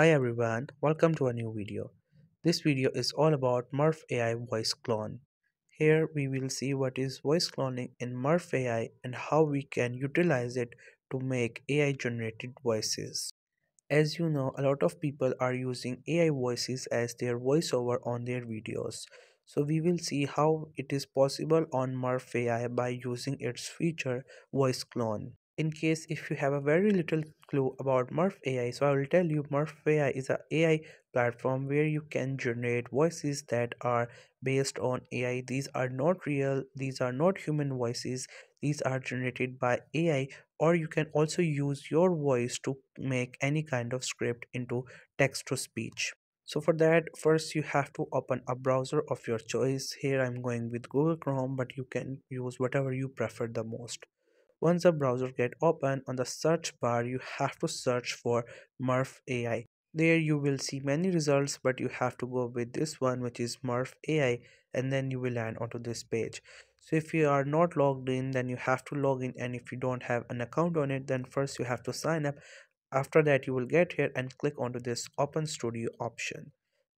Hi everyone, welcome to a new video. This video is all about Murf AI voice clone. Here we will see what is voice cloning in Murf AI and how we can utilize it to make AI generated voices. As you know, a lot of people are using AI voices as their voiceover on their videos. So we will see how it is possible on Murf AI by using its feature voice clone. In case if you have a very little clue about Murf AI, so I will tell you Murf AI is an AI platform where you can generate voices that are based on AI. These are not real, these are not human voices, these are generated by AI, or you can also use your voice to make any kind of script into text to speech. So for that, first you have to open a browser of your choice. Here I'm going with Google Chrome, but you can use whatever you prefer the most. Once the browser gets open, on the search bar you have to search for Murf AI. There you will see many results, but you have to go with this one, which is Murf AI, and then you will land onto this page. So if you are not logged in, then you have to log in, and if you don't have an account on it, then first you have to sign up. After that you will get here and click onto this Open Studio option.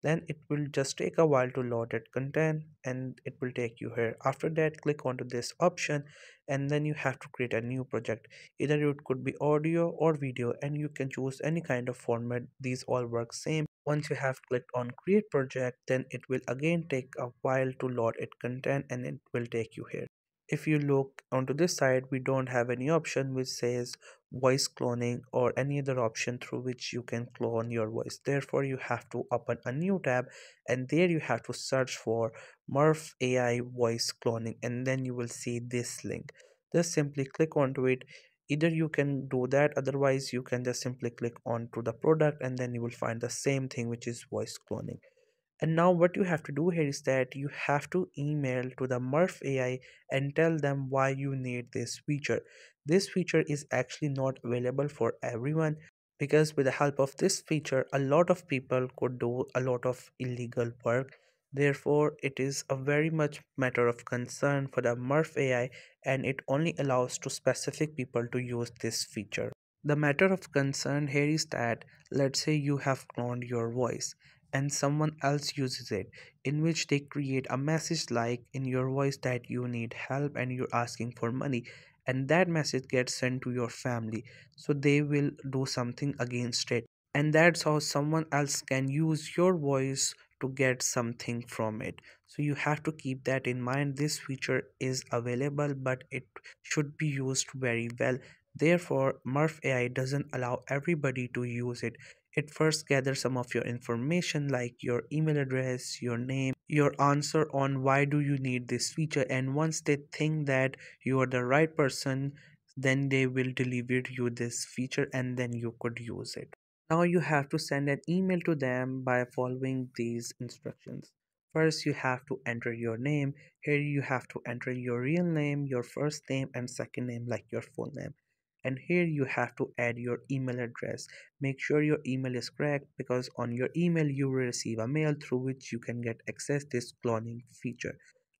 Then it will just take a while to load that content and it will take you here. After that, click onto this option and then you have to create a new project. Either it could be audio or video, and you can choose any kind of format. These all work same. Once you have clicked on create project, then it will again take a while to load its content and it will take you here. If you look onto this side, we don't have any option which says voice cloning or any other option through which you can clone your voice. Therefore, you have to open a new tab and there you have to search for Murf AI voice cloning, and then you will see this link. Just simply click onto it. Either you can do that, otherwise you can just simply click onto the product and then you will find the same thing, which is voice cloning. And now what you have to do here is that you have to email to the Murf AI and tell them why you need this feature. This feature is actually not available for everyone, because with the help of this feature, a lot of people could do a lot of illegal work. Therefore, it is a very much matter of concern for the Murf AI, and it only allows to specific people to use this feature. The matter of concern here is that, let's say you have cloned your voice and someone else uses it, in which they create a message like in your voice that you need help and you're asking for money, and that message gets sent to your family, so they will do something against it, and that's how someone else can use your voice to get something from it. So you have to keep that in mind. This feature is available, but it should be used very well. Therefore, Murf AI doesn't allow everybody to use it. It first gathers some of your information like your email address, your name, your answer on why do you need this feature, and once they think that you are the right person, then they will deliver you this feature and then you could use it. Now you have to send an email to them by following these instructions. First, you have to enter your name. Here you have to enter your real name, your first name and second name like your full name. And here you have to add your email address. Make sure your email is correct, because on your email you will receive a mail through which you can get access this cloning feature.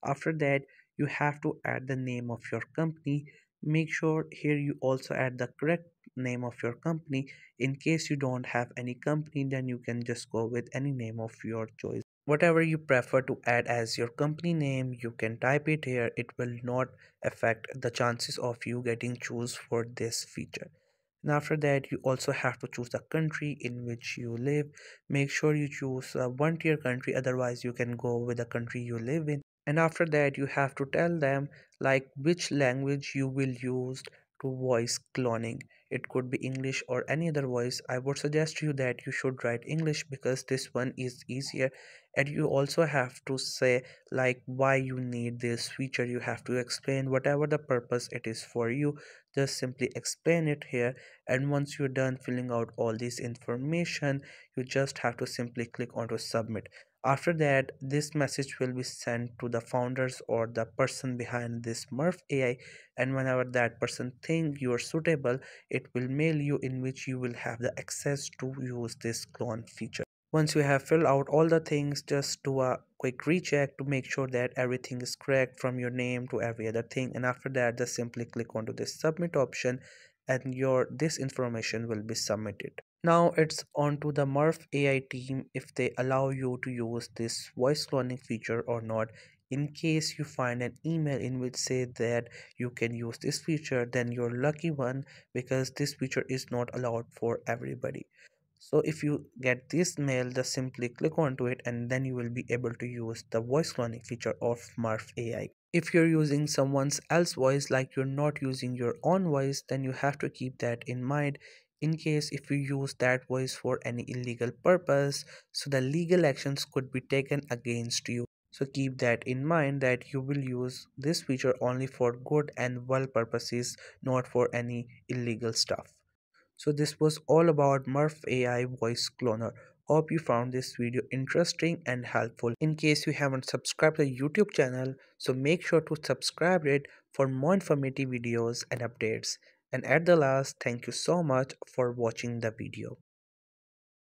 After that, you have to add the name of your company. Make sure here you also add the correct name of your company. In case you don't have any company, then you can just go with any name of your choice. Whatever you prefer to add as your company name, you can type it here. It will not affect the chances of you getting chosen for this feature. And after that, you also have to choose the country in which you live. Make sure you choose a one-tier country, otherwise you can go with the country you live in. And after that, you have to tell them like which language you will use to voice cloning. It could be English or any other voice. I would suggest you that you should write English, because this one is easier. And you also have to say like why you need this feature. You have to explain whatever the purpose it is for you. Just simply explain it here, and once you're done filling out all this information, you just have to simply click onto submit. After that, this message will be sent to the founders or the person behind this Murf AI, and whenever that person thinks you are suitable, it will mail you, in which you will have the access to use this clone feature. Once you have filled out all the things, just do a quick recheck to make sure that everything is correct from your name to every other thing, and after that just simply click onto this submit option and this information will be submitted. Now it's on to the Murf AI team if they allow you to use this voice cloning feature or not. In case you find an email in which say that you can use this feature, then you're lucky one, because this feature is not allowed for everybody. So if you get this mail, just simply click onto it and then you will be able to use the voice cloning feature of Murf AI. If you're using someone else's voice, like you're not using your own voice, then you have to keep that in mind. In case if you use that voice for any illegal purpose, so the legal actions could be taken against you. So keep that in mind that you will use this feature only for good and well purposes, not for any illegal stuff. So this was all about Murf AI voice cloner. Hope you found this video interesting and helpful. In case you haven't subscribed to the YouTube channel, so make sure to subscribe it for more informative videos and updates. And at the last, thank you so much for watching the video.